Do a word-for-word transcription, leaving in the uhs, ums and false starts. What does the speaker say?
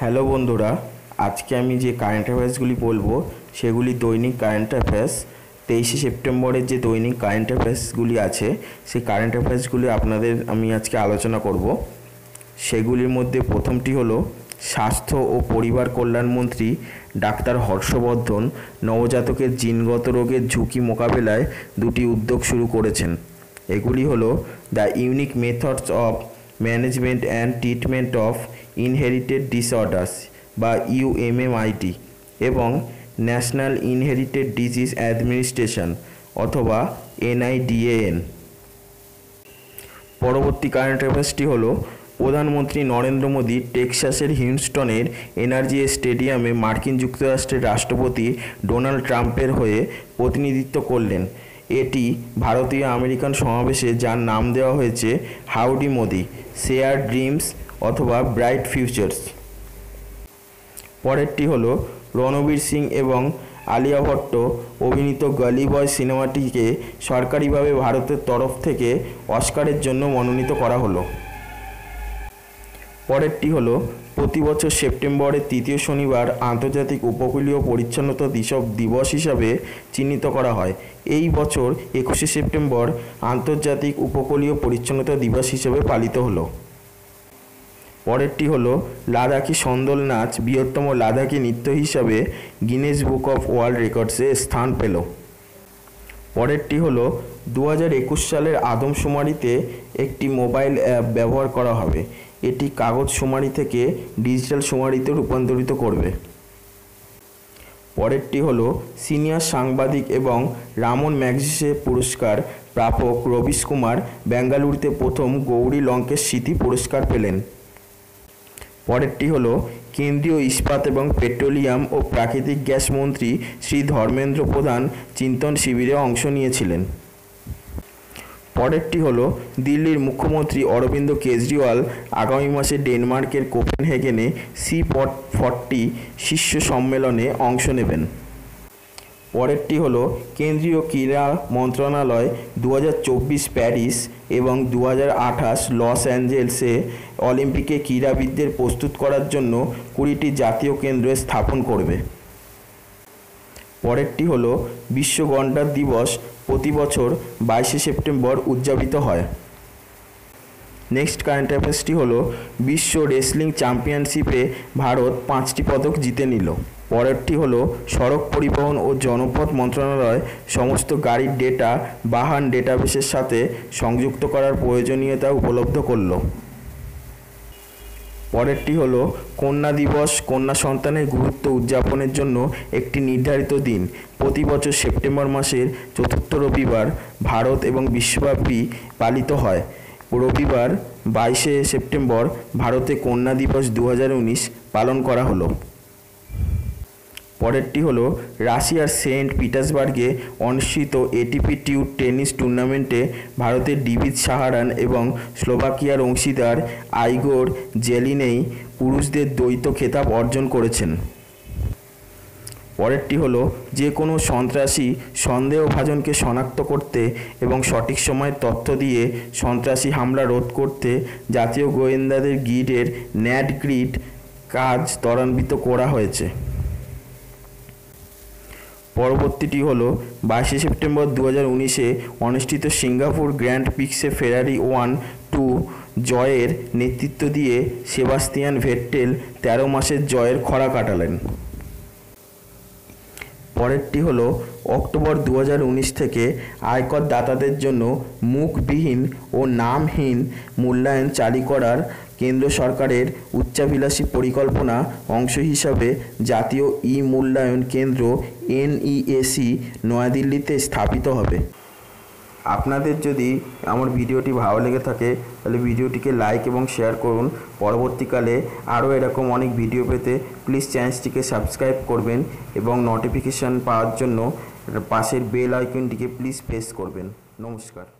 Hello बंधुरा आज के आमी जे कारेंट अफेयर्सगुली बोलबो सेगुली दैनिक कारेंट अफेयर्स तेईस सेप्टेम्बर जो दैनिक कारेंट अफेयर्सगुली आछे सेई कारेंट अफेयर्सगुली आपनादेर आमी आज के आलोचना करब। सेगुलिर मध्य प्रथमटी हलो स्वास्थ्य और परिवार कल्याण मंत्री डाक्टर हर्षवर्धन नवजातकेर जीनगत रोगेर झुंकी मोकाबेलाय दुटी उद्योग शुरू करेछेन। एगुली हलो the unique methods of management and treatment of inherited disorders बा यूएमएमआईडी एवं नैशनल इनहेरिटेड डिजीज एडमिनिस्ट्रेशन अथवा N I D A N. परवर्ती कारेंट अफेयर्सटी हलो प्रधानमंत्री नरेंद्र मोदी टेक्सासेर ह्यूस्टनेर एनआरजी स्टेडियमे मार्किन जुक्तराष्ट्रेर राष्ट्रपति डोनाल्ड ट्रंपेर हये प्रतिनिधित्व करलेन। एटी भारतीय अमेरिकान समावेशे जार नाम देवा हयेछे हाउडी मोदी शेयर ड्रीम्स अथवा ब्राइट फ्यूचर्स। परेरटी हलो रणबीर सिंह एवं आलिया भट्ट अभिनीत गली बॉय सिनेमाटिके सरकारीभावे भारतेर तरफ थेके अस्कारेर जोन्नो मनोनीत करा हलो। परेरटी हलो प्रति बछर सेप्टेम्बरेर तृतीय शनिवार आंतर्जातिक उपकूलीय परिच्छन्नता दिवस हिसाबे चिह्नित करा हय। एई बछर एकुशे सेप्टेम्बर आंतर्जातिक उपकूलीय परिच्छन्नता दिवस हिसाबे पालित हलो। परेरटी हलो लादाखी सन्दल नाच बृहत्तम लादाखी नृत्य हिसाबे गिनेस बुक अफ वर्ल्ड रेकर्डसे स्थान पेल। परेरटी हलो दो हज़ार एकुश सालेर आदमशुमारीते एकटी मोबाइल ऐप व्यवहार करा हबे एटी कागज शुमारी थेके डिजिटल शुमारीते रूपान्तरित करबे। परेरटी हलो सिनियर सांबादिक एवं रामन मैगसेसे पुरस्कार प्रापक रवीश कुमार बेंगालुरुते प्रथम गौरी लंकेश स्मृति पुरस्कार पेलेन। परेरटी हलो केंद्रीय इस्पात एवं पेट्रोलियम और प्राकृतिक गैस मंत्री श्री धर्मेंद्र प्रधान चिंतन शिविरे अंश निएछिलेन। परेरटी हलो दिल्लिर मुख्यमंत्री अरविंद केजरीवाल आगामी मासे डेनमार्केर कोपेनहेगने सी फोर्टी शीर्ष सम्मेलने अंश नेबेन। परेरटी हलो केंद्रीय क्रीड़ा मंत्रणालय दो हज़ार चौबीस पैरिस एवं दो हज़ार अठाईस लस एंजेल्से अलिम्पिके क्रीड़ाविददेर प्रस्तुत करार जन्य बीसटी जातीय केंद्र स्थापन करबे। परेरटी हलो विश्व गन्डार दिवस प्रति बछर बाईस सेप्टेम्बर उद्यापित हय। नेक्स्ट कारेंट अफेयर्सटी हलो विश्व रेसलिंग चैम्पियनशिपे भारत पाँचटी पदक जीते निल। परेरटी हलो सड़क परिवहन और जनपथ मंत्रणालय समस्त गाड़ी डेटा वाहन डेटाबेसर साथे संयुक्त करार प्रयोजनीयता उपलब्ध करल। परेरटी हलो कन्या दिवस कन्या सन्तानेर गुरुत्व उद्यापनेर जन्य एकटी निर्धारित दिन प्रति बछर सेप्टेम्बर मासेर चतुर्थ रविवार भारत एवं विश्वव्यापी पालित हय। रविवार बाईशे सेप्टेम्बर भारते कन्या दिवस दो हज़ार उन्नीस पालन करा हलो। परेरटी हलो राशियार सेंट पिटसबार्गे अनुष्ठित एटीपी ट्यूब टेनिस टूर्नामेंटे भारतेर डिविज साहारान एवं स्लोवाकियार अंशीदार आइगोर जेलिनेई पुरुषदेर द्वैत खेताब अर्जन करेछेन। परेरटी हलो जे कोनो सन्त्रासी सन्देहभाजन के शनाक्त करते एवं सठिक समय तथ्य दिए सन्त्रासी हमला रोध करते जातीय गोयेन्दादेर ग्रिडेर नैट ग्रिड काज त्वरान्वित करा हयेछे। परवर्तीटी हलो बाईस सेप्टेम्बर दो हज़ार उन्नीसे अनुष्ठित सिंगापुर ग्रैंड प्रिक्से फेरारी वन टू जयेर नेतृत्व दिए सेबास्टियन वेटेल तेरह मासेर जयेर खरा काटालेन। परेरटी हलो अक्टोबर दो हज़ार उन्नीस थेके आयकर दातादेर जन्य मुखबिहीन और नामहीन मूल्यायन चालू करार केंद्र सरकारेर उच्चाभिलाषी परिकल्पना अंश हिसाबे जातीय ई मूल्यायन केंद्र एन ई ए सी नया दिल्लीते स्थापित हबे। आपनादेर यदि आमार भिडियोटी भालो लेगे थाके ताहले भिडियोटिके लाइक एबं शेयर करुन। परवर्तीकाले आरो एरकम अनेक भिडियो पेते प्लिज चैनलटिके सबस्क्राइब करबेन एबं नोटिफिकेशन पाওয়ার জন্য পাশের বেল আইকনটিকে প্লিজ প্রেস করবেন। নমস্কার।